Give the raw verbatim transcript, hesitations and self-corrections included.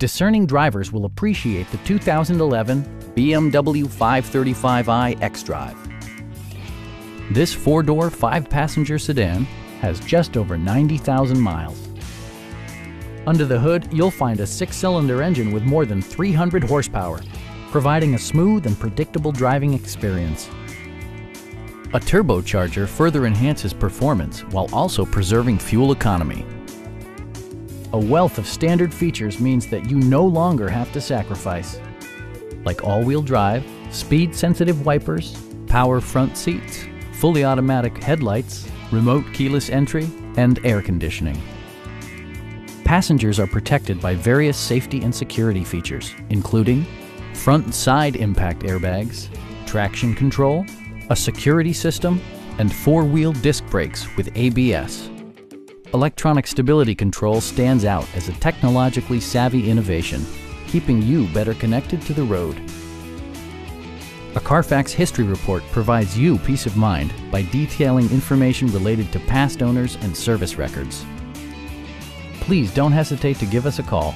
Discerning drivers will appreciate the two thousand eleven B M W five thirty-five i xDrive. This four-door, five-passenger sedan has just over ninety thousand miles. Under the hood, you'll find a six-cylinder engine with more than three hundred horsepower, providing a smooth and predictable driving experience. A turbocharger further enhances performance while also preserving fuel economy. A wealth of standard features means that you no longer have to sacrifice, like all-wheel drive, speed-sensitive wipers, power front seats, fully automatic headlights, remote keyless entry, and air conditioning. Passengers are protected by various safety and security features, including front and side impact airbags, traction control, a security system, and four-wheel disc brakes with A B S. Electronic stability control stands out as a technologically savvy innovation, keeping you better connected to the road. A Carfax history report provides you peace of mind by detailing information related to past owners and service records. Please don't hesitate to give us a call.